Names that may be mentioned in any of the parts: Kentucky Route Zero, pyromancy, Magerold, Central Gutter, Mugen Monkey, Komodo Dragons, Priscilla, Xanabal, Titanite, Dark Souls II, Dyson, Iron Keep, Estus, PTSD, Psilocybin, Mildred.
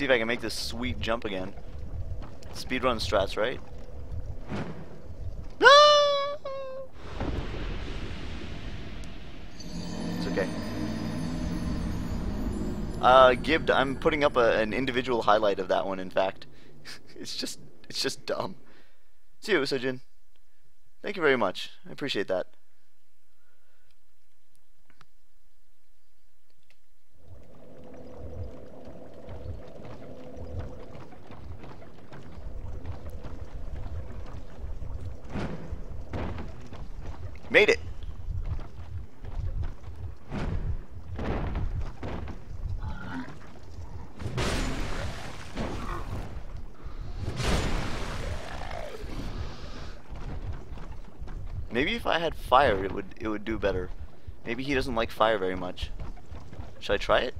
see if I can make this sweet jump again. Speedrun strats, right? It's okay. Gibbed, I'm putting up an individual highlight of that one, in fact. It's just dumb. See you, Sojin. Thank you very much. I appreciate that. Made it. Maybe if I had fire, it would do better. Maybe he doesn't like fire very much. Should I try it?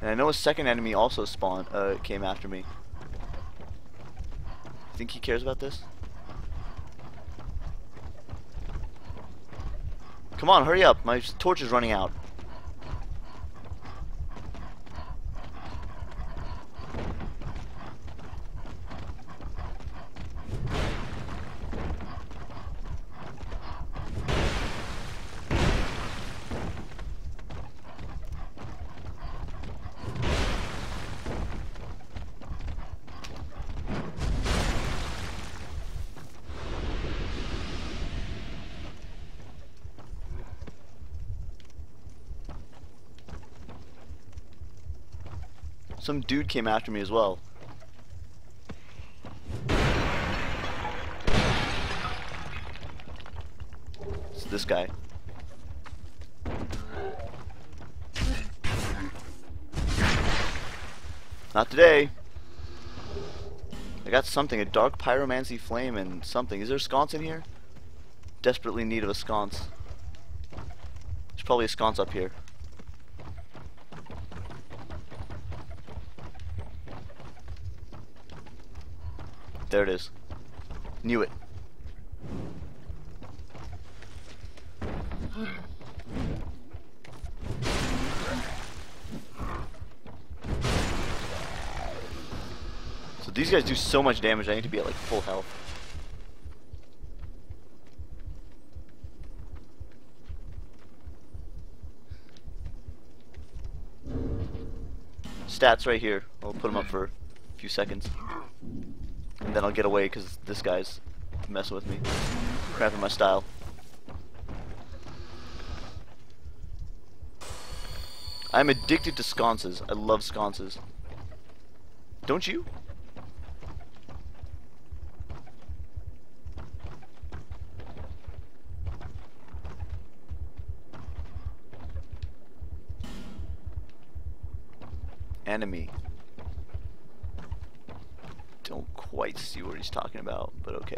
And I know a second enemy also spawned, came after me. Think he cares about this? Come on, hurry up! My torch is running out. Some dude came after me as well. It's this guy. Not today. I got something, a dark pyromancy flame and something. Is there a sconce in here? Desperately in need of a sconce. There's probably a sconce up here. There it is. Knew it. So these guys do so much damage, I need to be at like full health. Stats right here. I'll put them up for a few seconds. And then I'll get away because this guy's messing with me, crapping my style. I'm addicted to sconces. I love sconces. Don't you? Enemy. Don't quite see what he's talking about, but okay.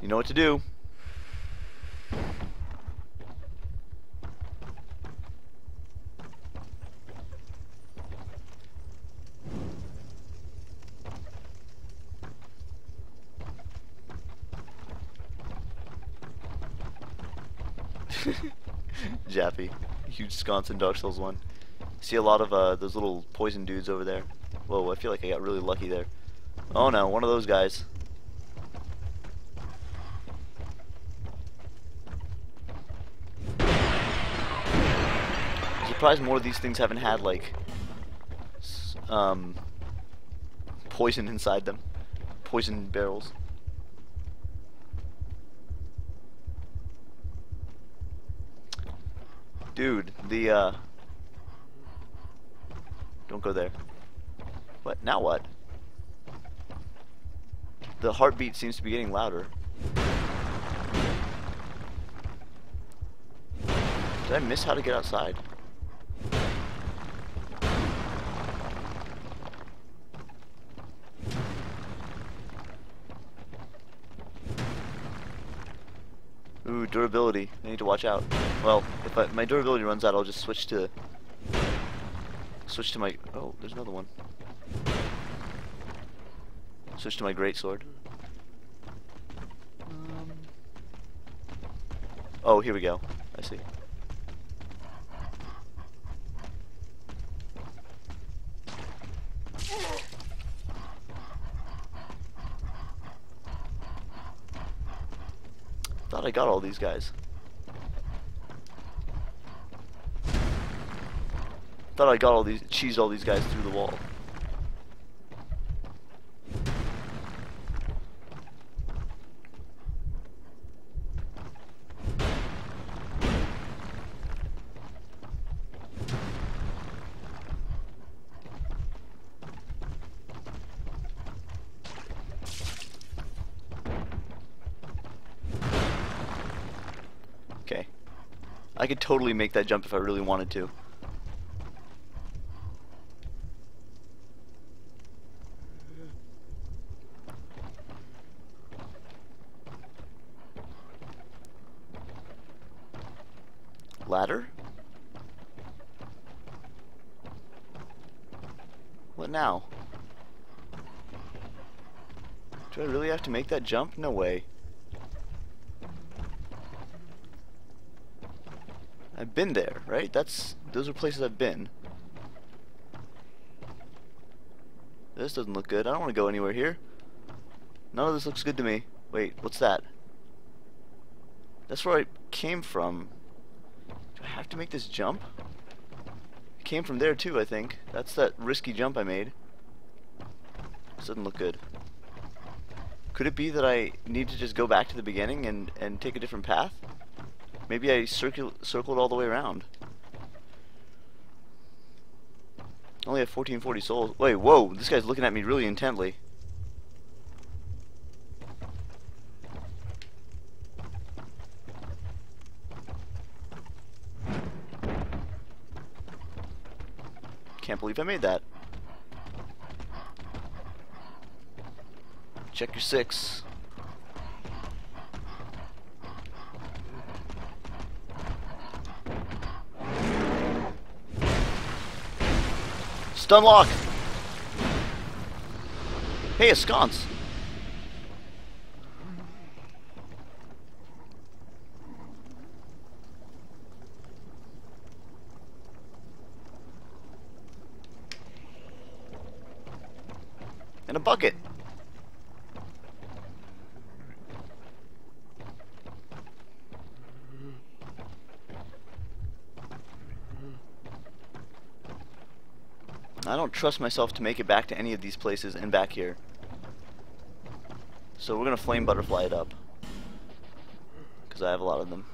You know what to do. Jappy. Huge sconce in Dark Souls 1. See a lot of those little poison dudes over there. Whoa, I feel like I got really lucky there. Oh no, one of those guys. I'm surprised more of these things haven't had like poison inside them. Poison barrels. Dude, the don't go there. What? Now what? The heartbeat seems to be getting louder. Did I miss how to get outside? Ooh, durability. I need to watch out. Well, if my durability runs out, I'll just switch to my. Oh, there's another one. Switch to my greatsword. Oh, here we go. I see. Thought I got all these guys. Thought I got all these, cheesed all these guys through the wall. I could totally make that jump if I really wanted to. Ladder? What now? Do I really have to make that jump? No way. I've been there, right? Those are places I've been. This doesn't look good. I don't want to go anywhere here. None of this looks good to me. Wait, what's that? That's where I came from. Do I have to make this jump? I came from there too, I think. That's that risky jump I made. This doesn't look good. Could it be that I need to just go back to the beginning and take a different path? Maybe I circled all the way around. Only have 1440 souls. Wait, whoa, this guy's looking at me really intently. Can't believe I made that. Check your six. Unlock. Hey, a sconce. And a bucket. I don't trust myself to make it back to any of these places and back here. So we're gonna flame butterfly it up. Because I have a lot of them.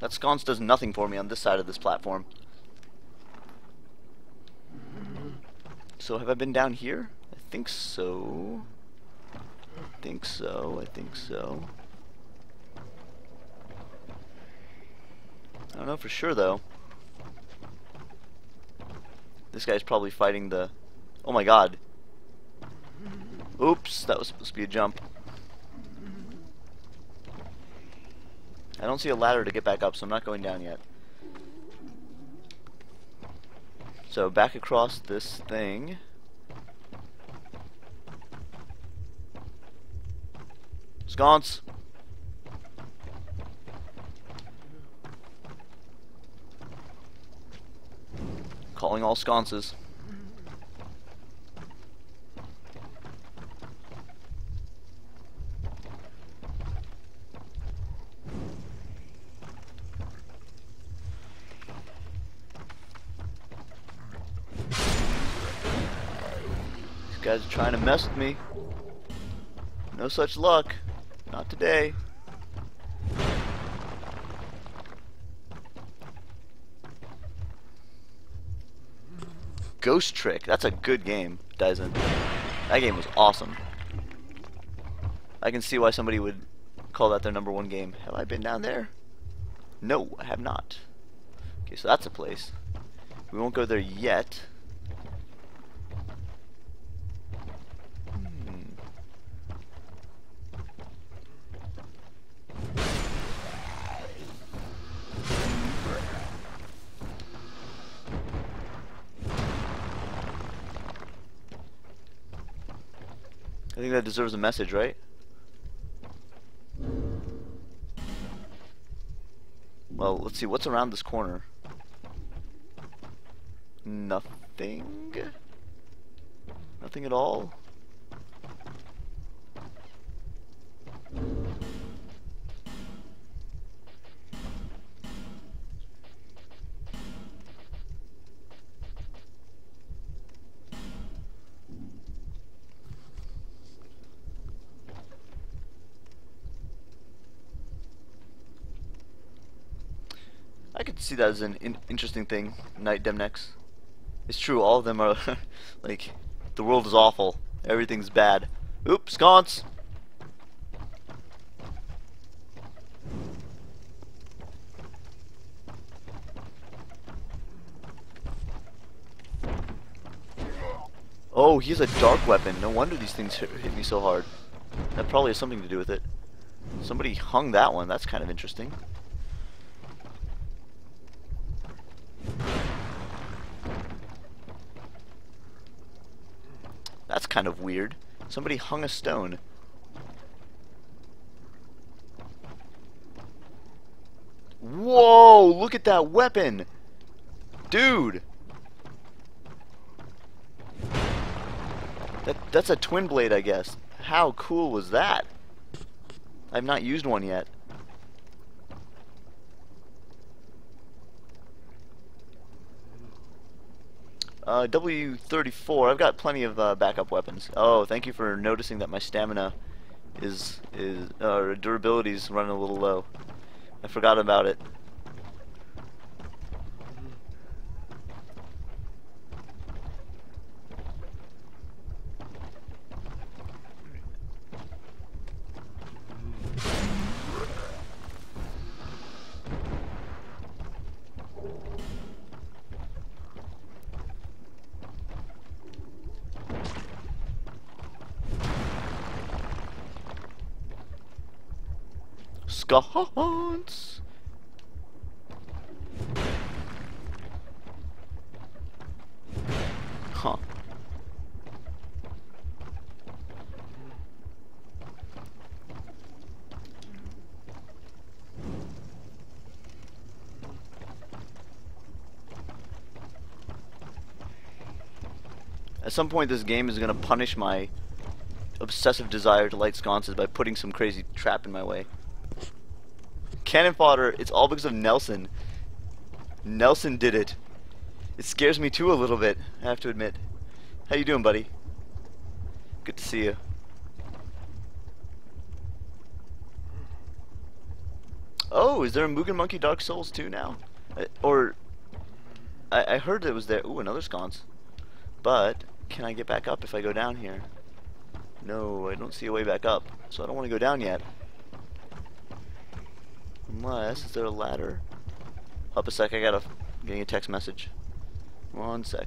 That sconce does nothing for me on this side of this platform. So have I been down here? I think so. I don't know for sure though. This guy's probably fighting the... Oh my god. Oops, that was supposed to be a jump. I don't see a ladder to get back up, so I'm not going down yet. So back across this thing. Sconce. Calling all sconces. These guys are trying to mess with me. No such luck. Not today. Ghost Trick. That's a good game, Dyson. That game was awesome. I can see why somebody would call that their number one game. Have I been down there? No, I have not. Okay, so that's a place. We won't go there yet. I think that deserves a message, right? Well, let's see, what's around this corner? Nothing? Nothing at all? I could see that as an interesting thing, Night Demnex. It's true, all of them are like, the world is awful, everything's bad. Oops, sconce! Oh, he has a dark weapon, no wonder these things hit me so hard. That probably has something to do with it. Somebody hung that one, that's kind of interesting. That's kind of weird. Somebody hung a stone. Whoa! Look at that weapon! Dude! That's a twin blade, I guess. How cool was that? I've not used one yet. W34, I've got plenty of backup weapons. Oh, thank you for noticing that my stamina durability is running a little low. I forgot about it. Sconce. Huh. At some point this game is going to punish my obsessive desire to light sconces by putting some crazy trap in my way. Cannon fodder, it's all because of Nelson. Nelson did it. It scares me too a little bit, I have to admit. How you doing, buddy? Good to see you. Oh, is there a Mugen Monkey Dark Souls 2 now? I heard it was there. Ooh, another sconce. But, can I get back up if I go down here? No, I don't see a way back up, so I don't want to go down yet. Unless, is there a ladder? Up a sec, I'm getting a text message. 1 sec.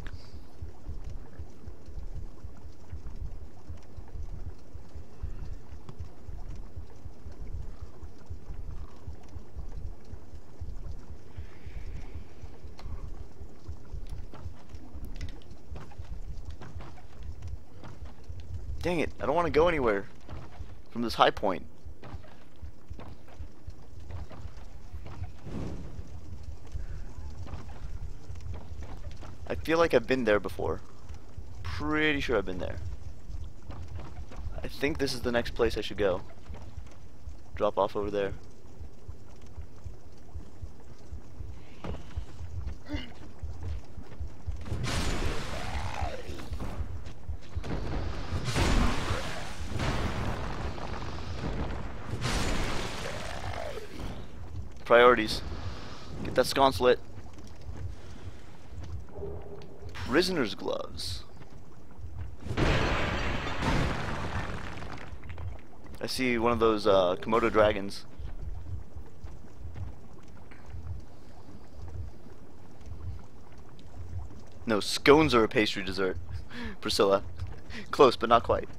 Dang it, I don't want to go anywhere from this high point. I feel like I've been there before. Pretty sure I've been there. I think this is the next place I should go. Drop off over there. Priorities. Get that sconce lit. Prisoner's gloves. I see one of those Komodo dragons. No, scones are a pastry dessert. Priscilla. Close, but not quite.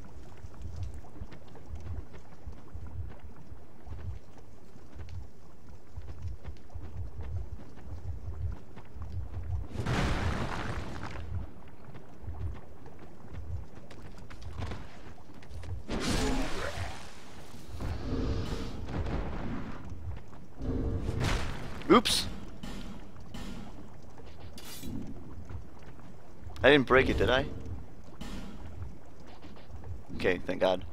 Oops! I didn't break it, did I? Okay, thank God.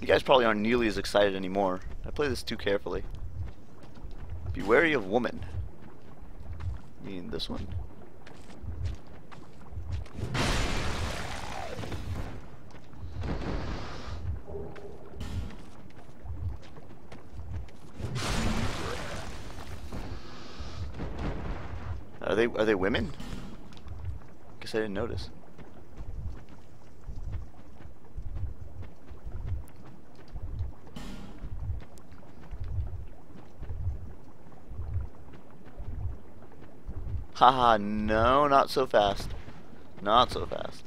You guys probably aren't nearly as excited anymore. I play this too carefully. Be wary of woman. I mean, this one. Are they women? Guess I didn't notice. Haha, no, not so fast. Not so fast.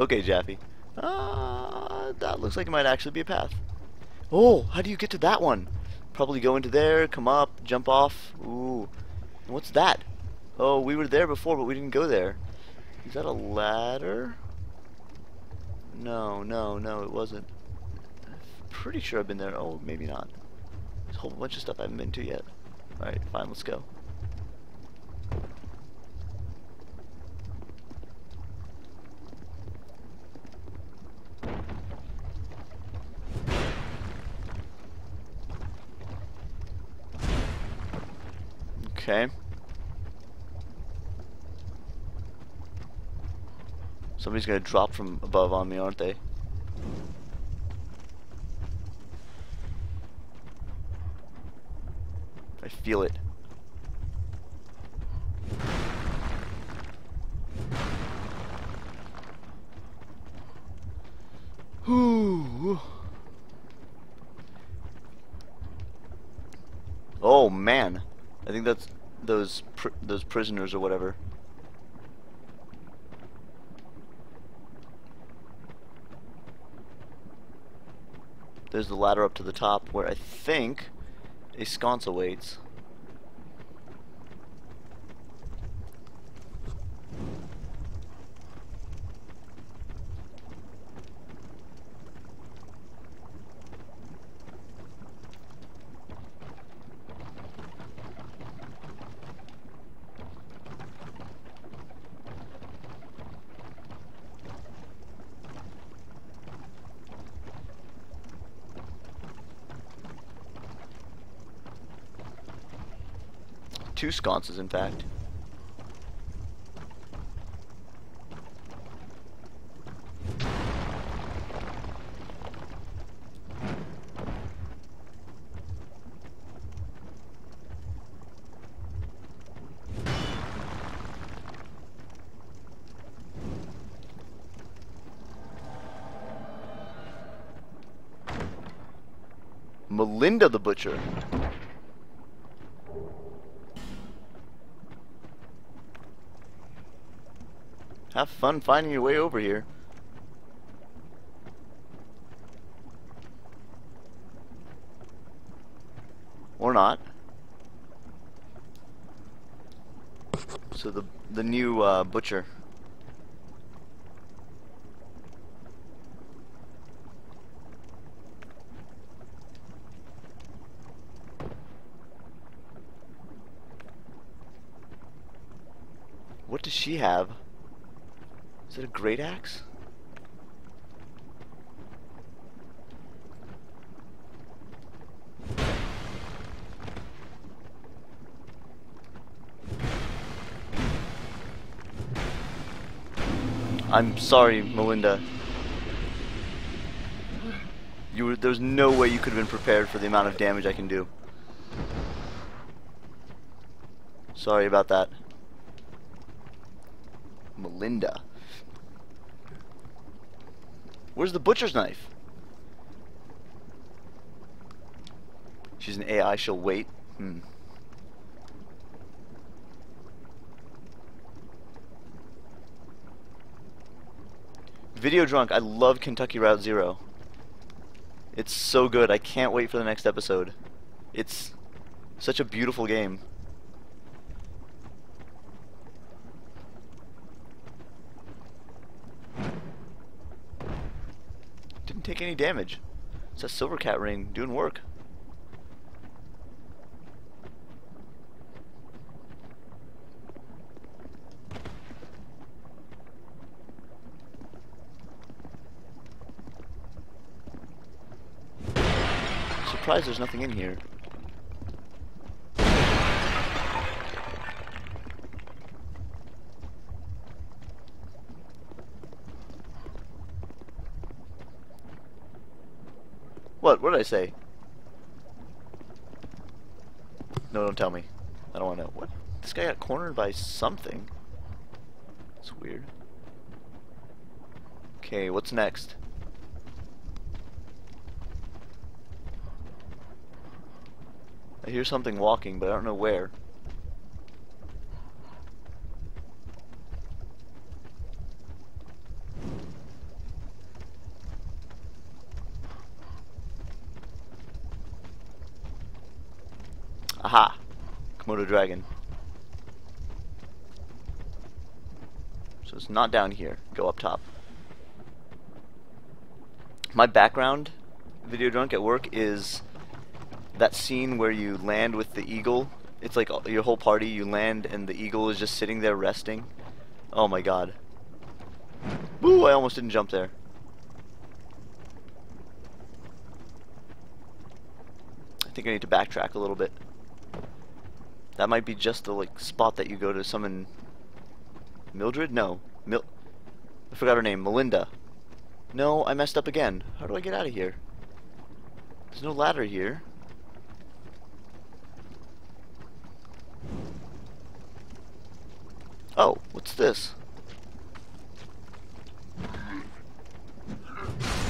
Okay, Jaffe. That looks like it might actually be a path. Oh, how do you get to that one? Probably go into there, come up, jump off. Ooh. And what's that? Oh, we were there before, but we didn't go there. Is that a ladder? No, no, no, it wasn't. I'm pretty sure I've been there. Oh, maybe not. There's a whole bunch of stuff I haven't been to yet. Alright, fine, let's go. Okay. Somebody's gonna drop from above on me, aren't they? I feel it. Ooh. Oh man, I think that's those prisoners or whatever. There's the ladder up to the top where I think a sconce awaits. Two sconces, in fact. Melinda the Butcher. Have fun finding your way over here. Or not. So the new butcher. What does she have? Is it a great axe? I'm sorry, Melinda. There's no way you could have been prepared for the amount of damage I can do. Sorry about that. Melinda. Where's the butcher's knife? She's an AI, she'll wait. Hmm. Video Drunk, I love Kentucky Route Zero. It's so good, I can't wait for the next episode. It's such a beautiful game. Didn't take any damage. It's a silver cat ring, doing work. Surprised there's nothing in here. What? What did I say? No, don't tell me. I don't want to know. What? This guy got cornered by something. It's weird. Okay, what's next? I hear something walking, but I don't know where. Aha! Komodo Dragon. So it's not down here. Go up top. My background, Video Drunk, at work is that scene where you land with the eagle. It's like your whole party, you land and the eagle is just sitting there resting. Oh my god. Woo, I almost didn't jump there. I think I need to backtrack a little bit. That might be just the like spot that you go to summon Mildred? No. I forgot her name. Melinda. No, I messed up again. How do I get out of here? There's no ladder here. Oh, what's this?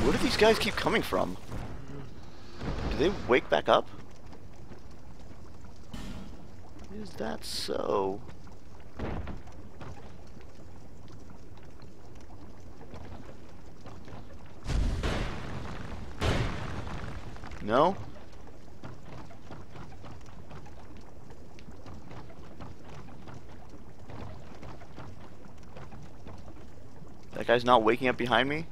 Where do these guys keep coming from? Do they wake back up? Is that so? No? That guy's not waking up behind me?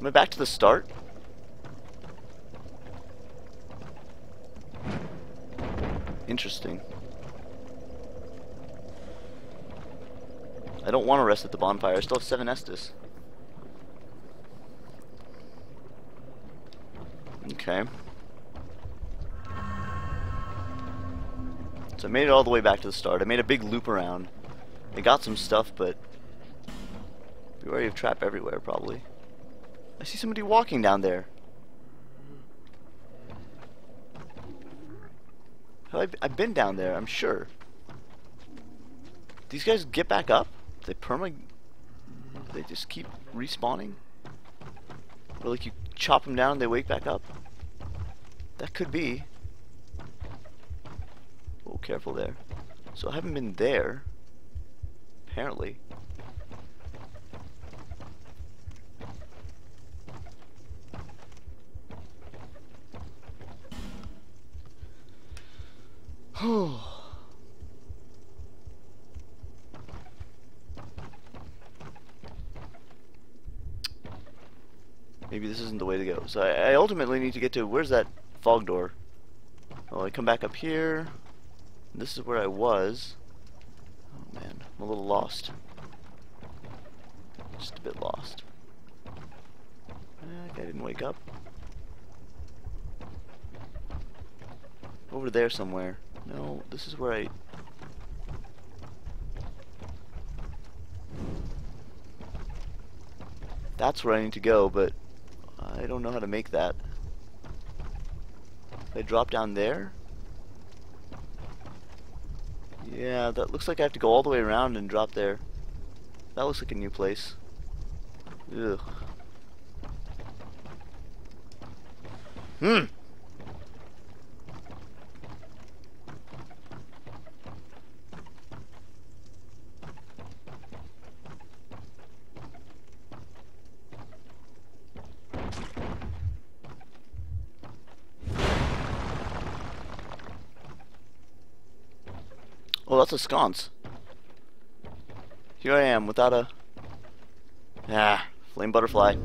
Am I back to the start? Interesting. I don't want to rest at the bonfire. I still have 7 Estus. Okay. So I made it all the way back to the start. I made a big loop around. I got some stuff, but be wary of trap everywhere, probably. I see somebody walking down there. I've been down there, I'm sure. These guys get back up? They just keep respawning? Or like you chop them down and they wake back up? That could be. Oh, careful there. So I haven't been there. Apparently. Whew. Maybe this isn't the way to go. So I ultimately need to get to, where's that fog door? Well, I come back up here. This is where I was. Oh man, I'm a little lost. Just a bit lost. I didn't wake up. Over there somewhere. No, this is where I That's where I need to go, but I don't know how to make that. They drop down there? Yeah, that looks like I have to go all the way around and drop there. That looks like a new place. Ugh. Hmm. Oh, that's a sconce. Here I am without a... Ah, flame butterfly.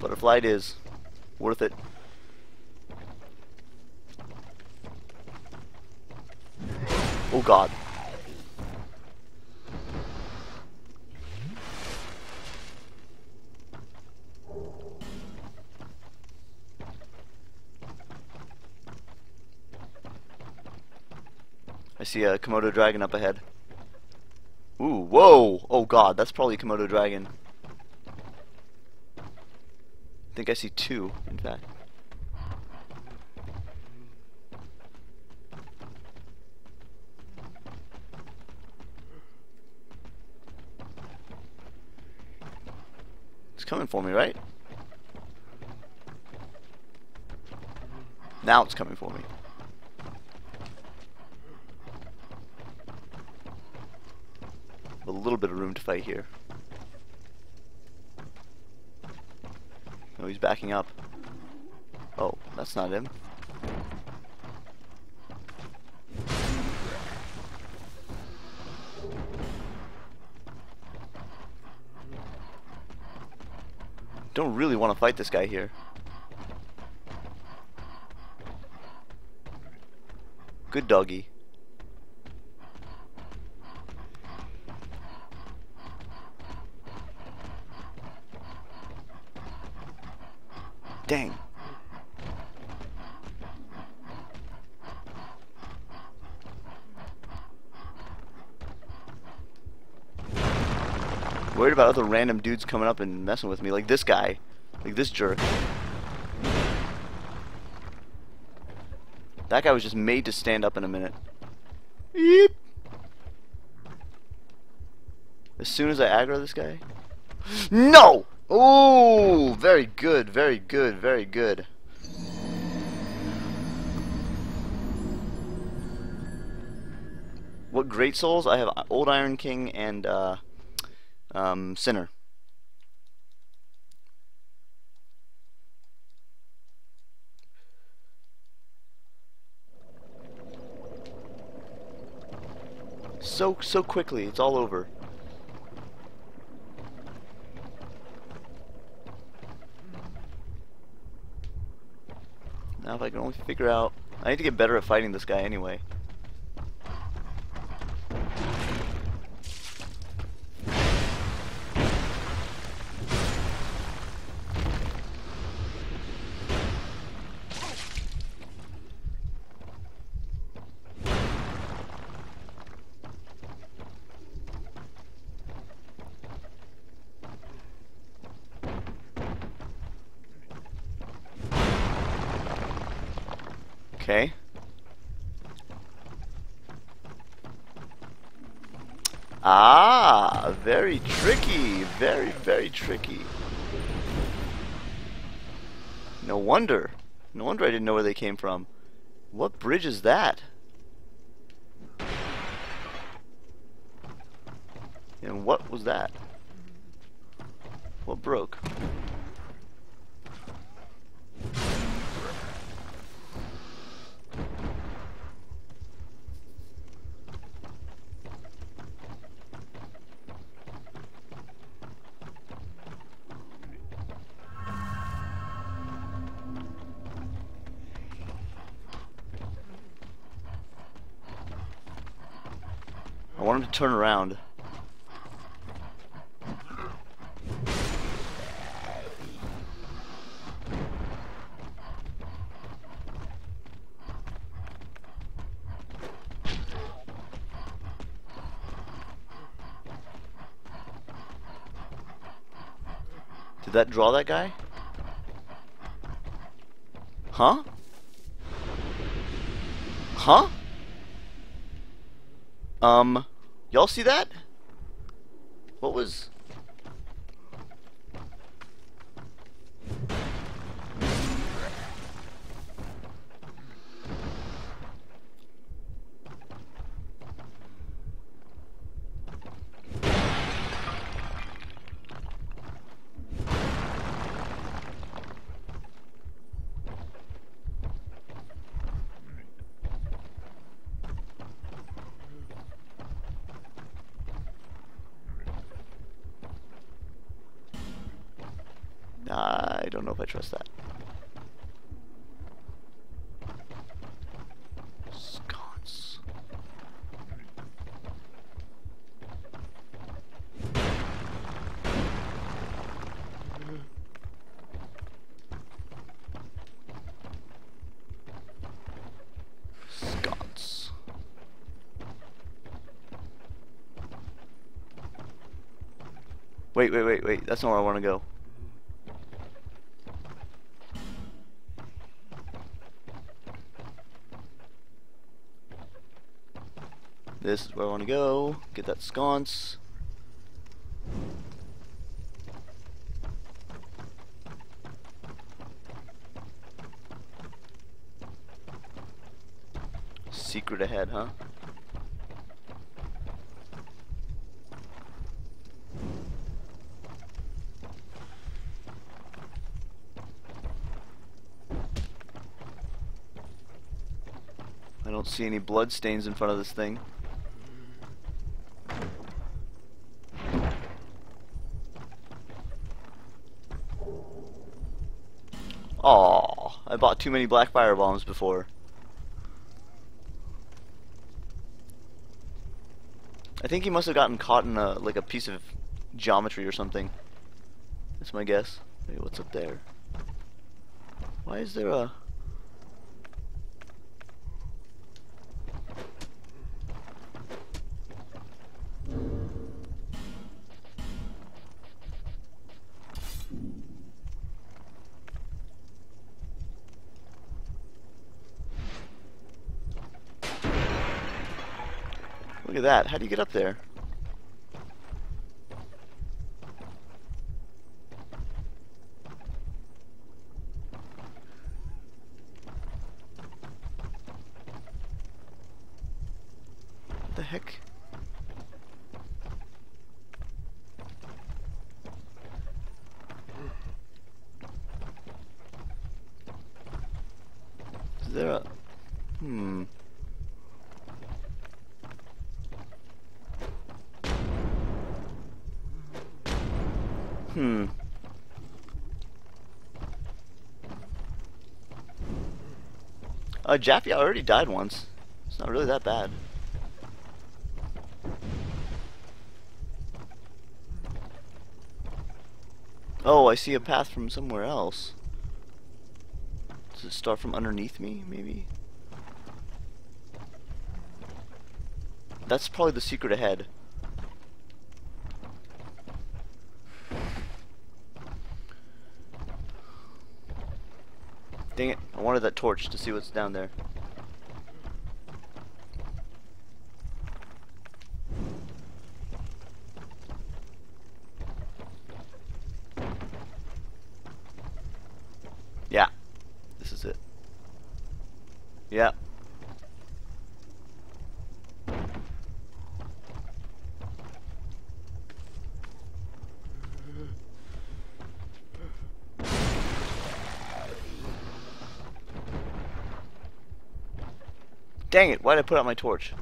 Butterfly it is. Worth it. Oh god. I see a Komodo dragon up ahead. Ooh, whoa! Oh god, that's probably a Komodo dragon. I think I see two, in fact. It's coming for me, right? Now it's coming for me. A little bit of room to fight here. Oh, he's backing up. Oh, that's not him. Don't really want to fight this guy here. Good doggy. Dang. Worried about other random dudes coming up and messing with me, like this guy, like this jerk. That guy was just made to stand up in a minute. Eep. As soon as I aggro this guy. No! Oh, very good, very good, very good. What great souls? I have Old Iron King and Sinner. So quickly, it's all over. Now if I can only figure out... I need to get better at fighting this guy anyway. Okay. Ah, very tricky. Very, very tricky. No wonder. No wonder I didn't know where they came from. What bridge is that? And what was that? What broke? I want him to turn around. Did that draw that guy? Huh? Huh? Y'all see that? What was... I don't know if I trust that. Sconce. Sconce. Wait. That's not where I want to go. This is where I want to go. Get that sconce. Secret ahead, huh? I don't see any blood stains in front of this thing. Aww, I bought too many black fire bombs before. I think he must have gotten caught in a, like a piece of geometry or something. That's my guess. Wait, what's up there? Why is there a... Look at that. How do you get up there? What the heck? Is there a... Jaffy, I already died once. It's not really that bad. Oh, I see a path from somewhere else. Does it start from underneath me, maybe? That's probably the secret ahead. Dang it, I wanted that torch to see what's down there. Yeah, this is it. Yeah. Dang it, why did I put out my torch?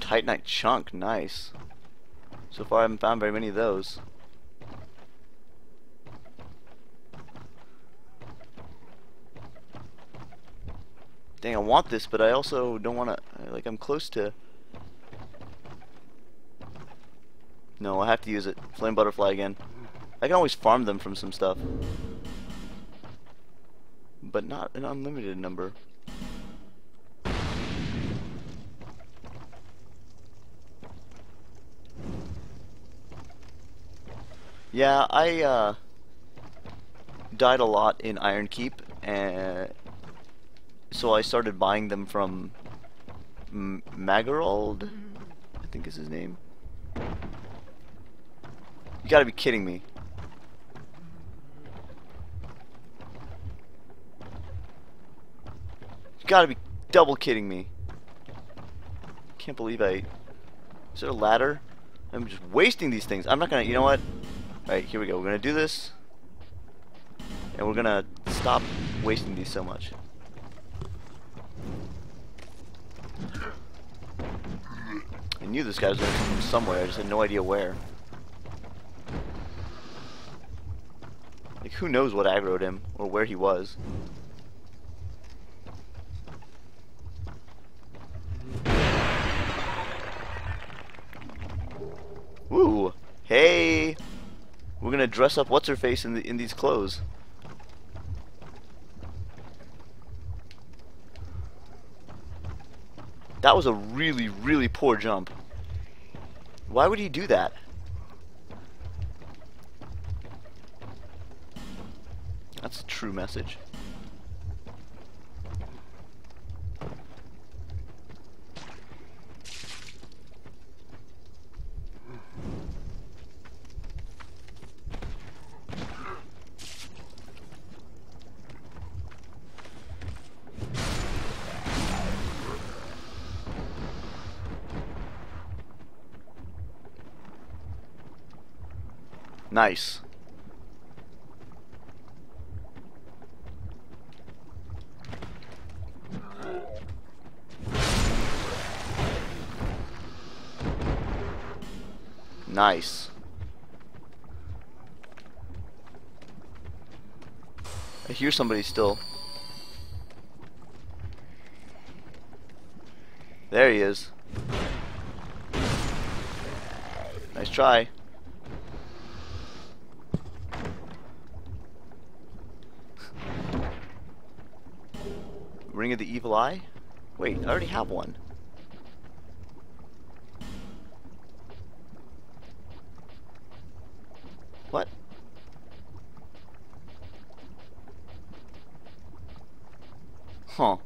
Titanite chunk, nice. So far I haven't found very many of those. Dang, I want this, but I also don't want to... Like, I'm close to... No, I have to use it. Flame butterfly again. I can always farm them from some stuff. But not an unlimited number. Yeah, I died a lot in Iron Keep, and so I started buying them from Magerold, I think is his name. You gotta be kidding me. You gotta be double kidding me. Can't believe I... Is there a ladder? I'm just wasting these things. I'm not gonna... You know what? Alright, here we go. We're gonna do this. And we're gonna stop wasting these so much. I knew this guy was gonna come from somewhere. I just had no idea where. Like, who knows what aggroed him or where he was. Woo! Hey! We're gonna dress up what's-her-face in these clothes. That was a really, really poor jump. Why would he do that? That's a true message. Nice. Nice. I hear somebody still. There he is. Nice try. Ring of the Evil Eye? Wait, I already have one. What? Huh.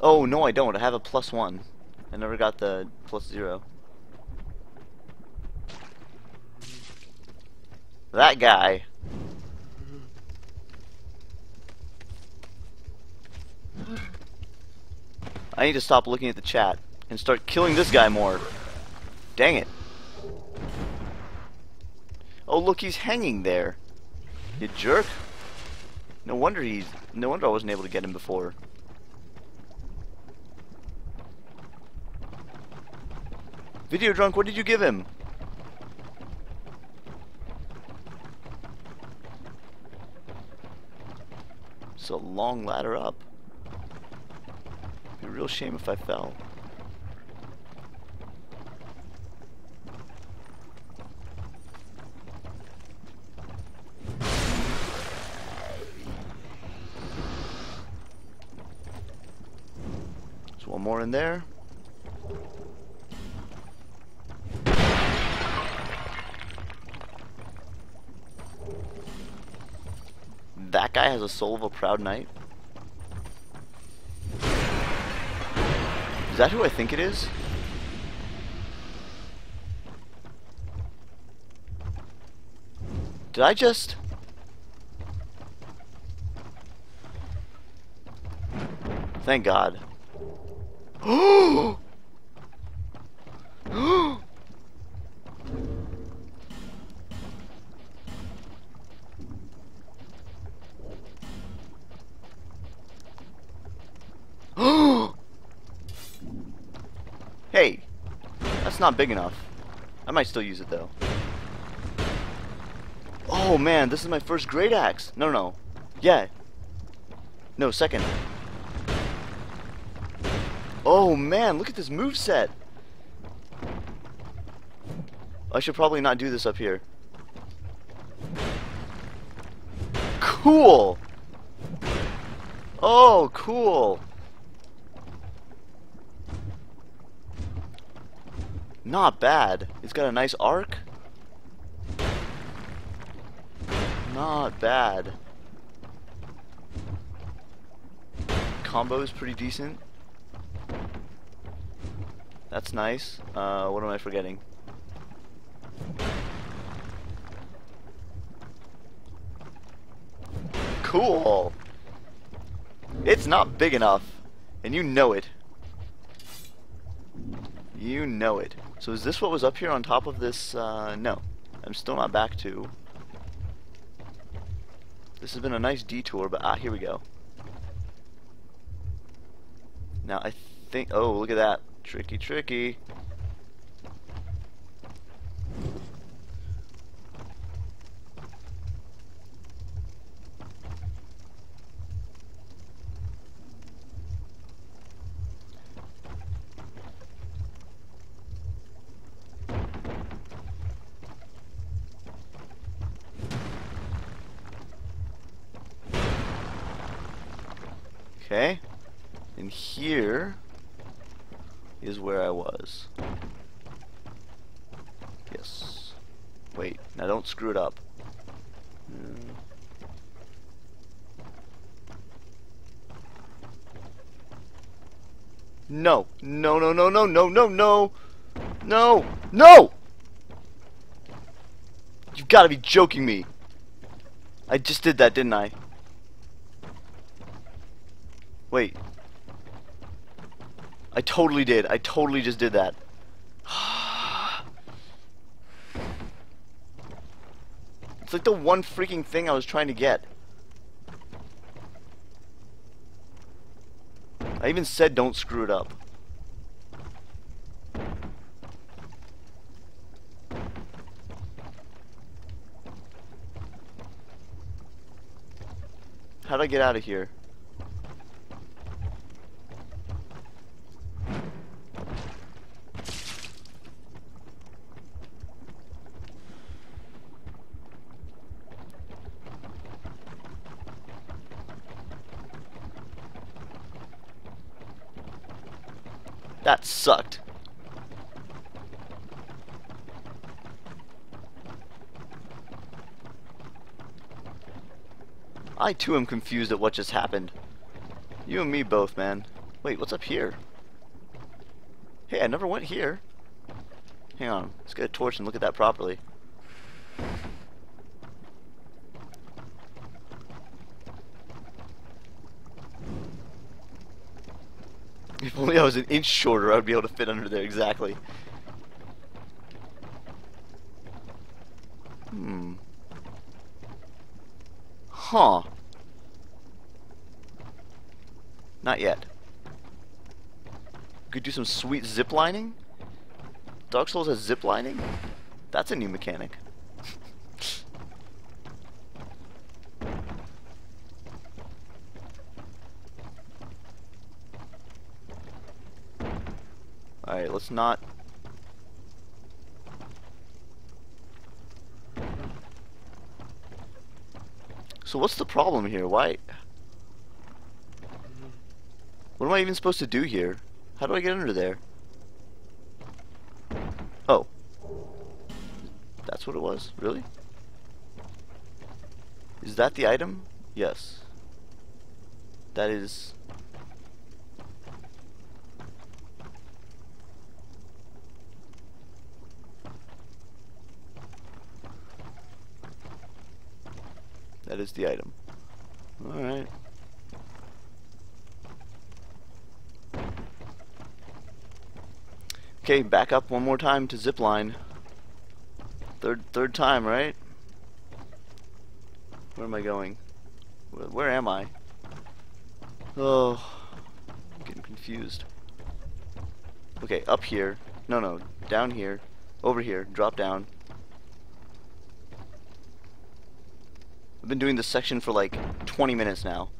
Oh, no I don't. I have a +1. I never got the +0. That guy. I need to stop looking at the chat and start killing this guy more. Dang it. Oh look, he's hanging there. You jerk. No wonder I wasn't able to get him before. Video Drunk, what did you give him? It's a long ladder up. It'd be a real shame if I fell. There's one more in there. That guy has a soul of a proud knight. Is that who I think it is? Did I just... Thank God. Oh! Hey, that's not big enough. I might still use it though. Oh man, this is my first great axe. No. Yeah. No, second. Oh man, look at this moveset. I should probably not do this up here. Cool! Oh, cool! Not bad. It's got a nice arc. Not bad. Combo is pretty decent. That's nice. What am I forgetting? Cool! It's not big enough. And you know it. You know it. So is this what was up here on top of this? No. I'm still not back to. This has been a nice detour, but here we go. Now I think, oh, look at that. Tricky, tricky. Okay, and here is where I was. Yes. Wait, now don't screw it up. No, no, no, no, no, no, no, no, no, no! You've got to be joking me. I just did that, didn't I? Wait. I totally did. I totally just did that. It's like the one freaking thing I was trying to get. I even said don't screw it up. How'd I get out of here? That sucked. I too am confused at what just happened. You and me both, man. Wait, what's up here? Hey, I never went here. Hang on, let's get a torch and look at that properly. If only I was an inch shorter, I would be able to fit under there exactly. Hmm. Huh. Not yet. Could do some sweet ziplining? Dark Souls has ziplining? That's a new mechanic. Alright, let's not. So what's the problem here? Why? What am I even supposed to do here? How do I get under there? Oh. That's what it was? Really? Is that the item? Yes. That is... that is the item. Alright. Okay, back up one more time to zipline. Third time, right? Where am I going? Where am I? Oh, I'm getting confused. Okay, up here. No, no, down here. Over here, drop down. I've been doing this section for like 20 minutes now.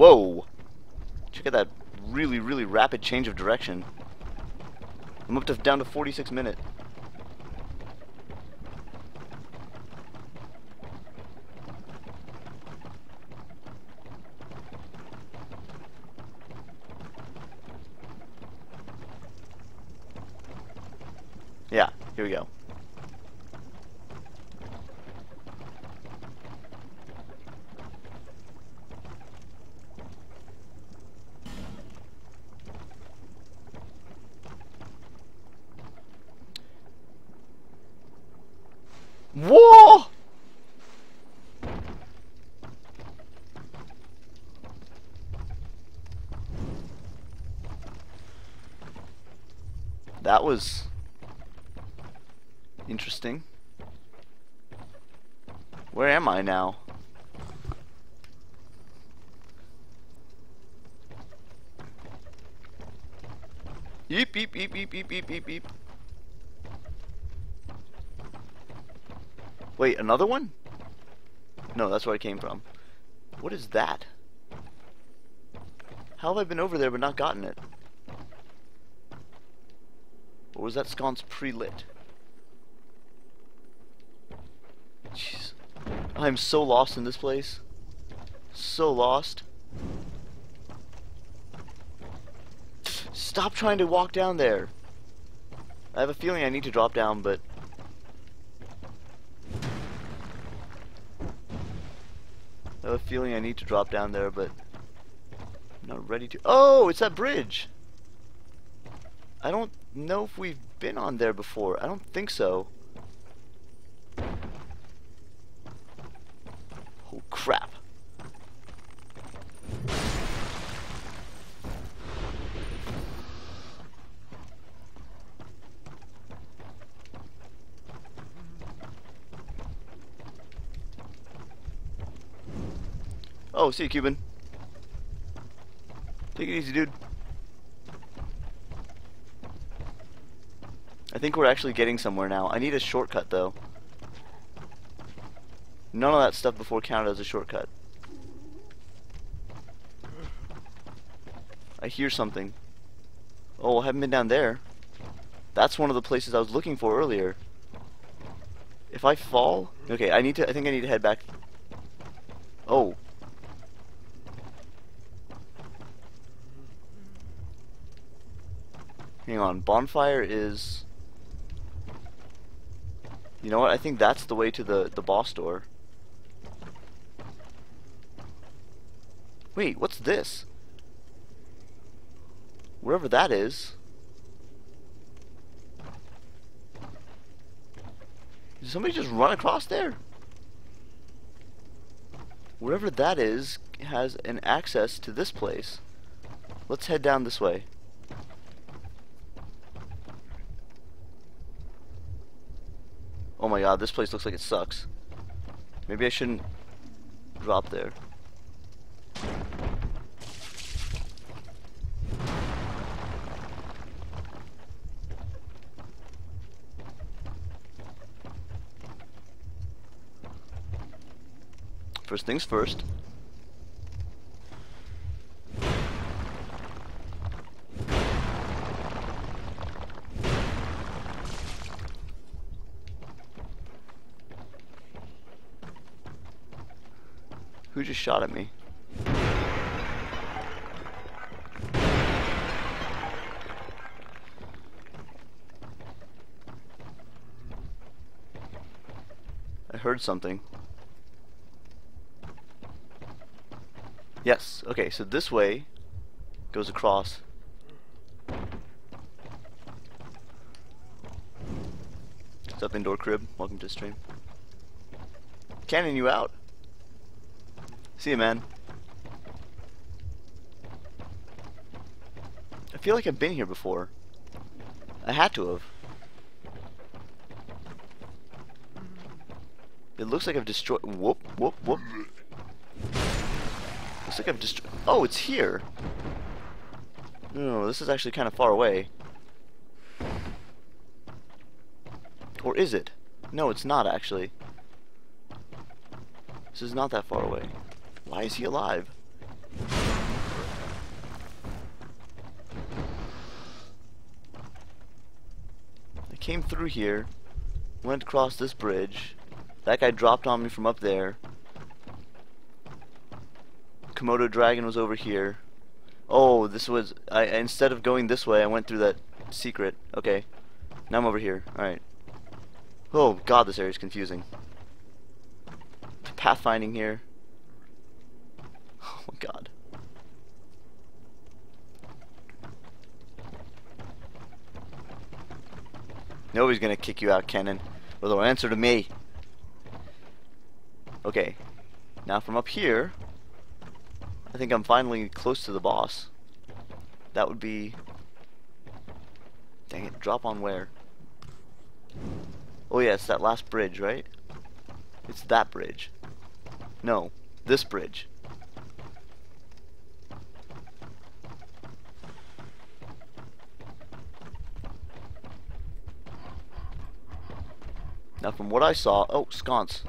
Whoa! Check out that really, really rapid change of direction. I'm up to down to 46 minutes. Yeah, here we go. Whoa! That was interesting. Where am I now? Eep, eep, eep, eep, eep, eep, eep, eep. Wait, another one? No, that's where I came from. What is that? How have I been over there but not gotten it? Or was that sconce pre-lit? Jeez. I'm so lost in this place. So lost. Stop trying to walk down there. I have a feeling I need to drop down, but... I have a feeling I need to drop down there, but I'm not ready to. Oh, it's that bridge. I don't know if we've been on there before. I don't think so. Oh crap. Oh, see you, Cuban. Take it easy, dude. I think we're actually getting somewhere now. I need a shortcut, though. None of that stuff before counted as a shortcut. I hear something. Oh, I haven't been down there. That's one of the places I was looking for earlier. If I fall... Okay, I think I need to head back. Oh. Hang on, bonfire is... You know what, I think that's the way to the boss door. Wait, what's this? Wherever that is... Did somebody just run across there? Wherever that is has an access to this place. Let's head down this way. Oh my god, this place looks like it sucks. Maybe I shouldn't drop there. First things first. Who just shot at me? I heard something. Yes, okay, so this way goes across. What's up, Indoor Crib? Welcome to the stream. Cannon you out. See ya, man. I feel like I've been here before. I had to have. It looks like I've destroyed... Whoop, whoop, whoop. Looks like I've destroyed... Oh, it's here. No, this is actually kind of far away. Or is it? No, it's not, actually. This is not that far away. Why is he alive? came through here, went across this bridge, that guy dropped on me from up there, Komodo Dragon was over here. Oh, this was, I instead of going this way, I went through that secret. Okay, now I'm over here. Alright. Oh god, this area is confusing. Pathfinding here. Oh my god. Nobody's gonna kick you out, Kenan. Well, they'll answer to me. Okay. Now from up here, I think I'm finally close to the boss. That would be... Dang it, drop on where? Oh yeah, it's that last bridge, right? It's that bridge. No, this bridge. Now from what I saw, oh, sconce.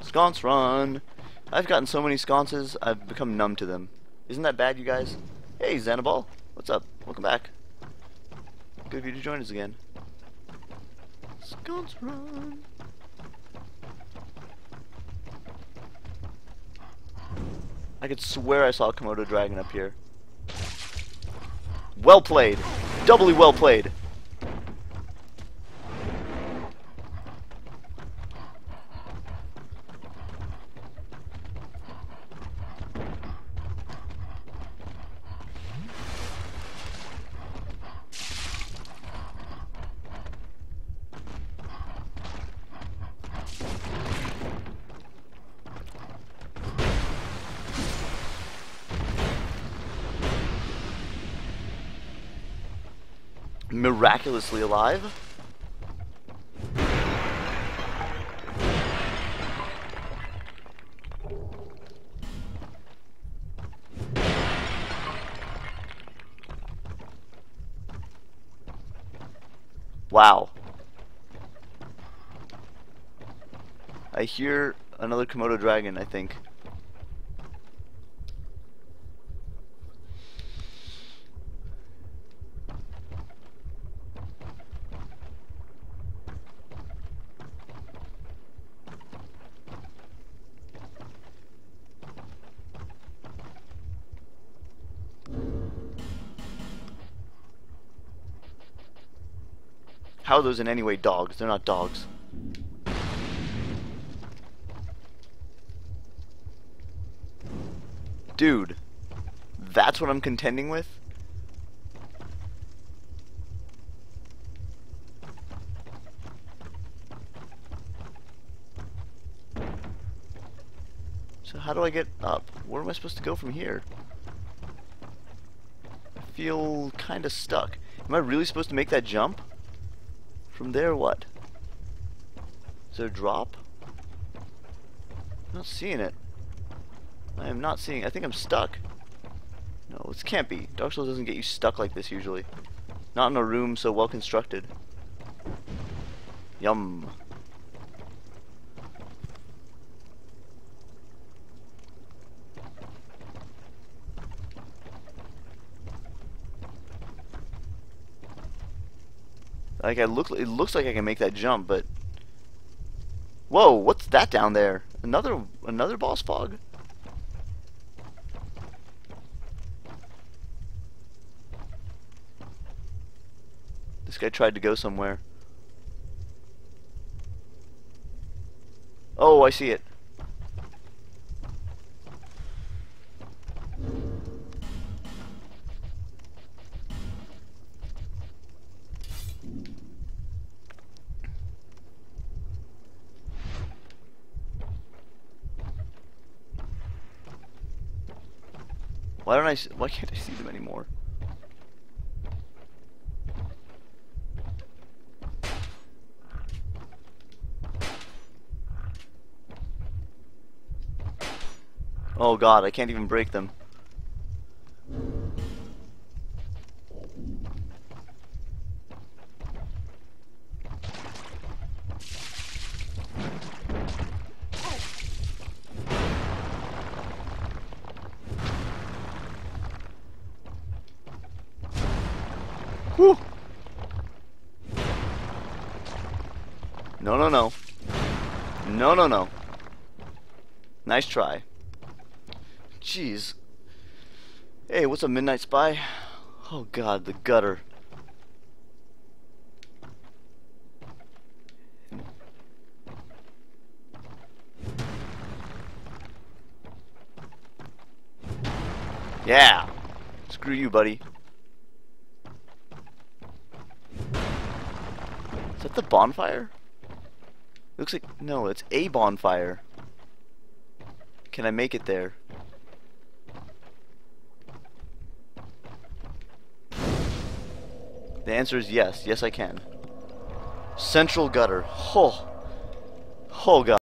Sconce run! I've gotten so many sconces, I've become numb to them. Isn't that bad, you guys? Hey, Xanabal, what's up? Welcome back. Good of you to join us again. Sconce run! I could swear I saw a Komodo Dragon up here. Well played! Doubly well played! Miraculously alive. Wow. I hear another Komodo Dragon, I think. How are those in any way dogs? They're not dogs. Dude, that's what I'm contending with? So how do I get up? Where am I supposed to go from here? I feel kinda stuck. Am I really supposed to make that jump? From there, what? Is there a drop? I'm not seeing it. I am not seeing it. I think I'm stuck. No, it can't be. Dark Souls doesn't get you stuck like this usually. Not in a room so well constructed. Yum. Like it looks like I can make that jump, but whoa, what's that down there? Another boss fog? This guy tried to go somewhere. Oh, I see it. Why don't I? Why can't I see them anymore? Oh god, I can't even break them. Whew. No, no, no. No, no, no. Nice try. Jeez. Hey, what's a midnight spy? Oh god, the gutter. Yeah! Screw you, buddy. Is that the bonfire? Looks like... no, it's a bonfire. Can I make it there? The answer is yes. Yes, I can. Central Gutter. Oh. Oh, God.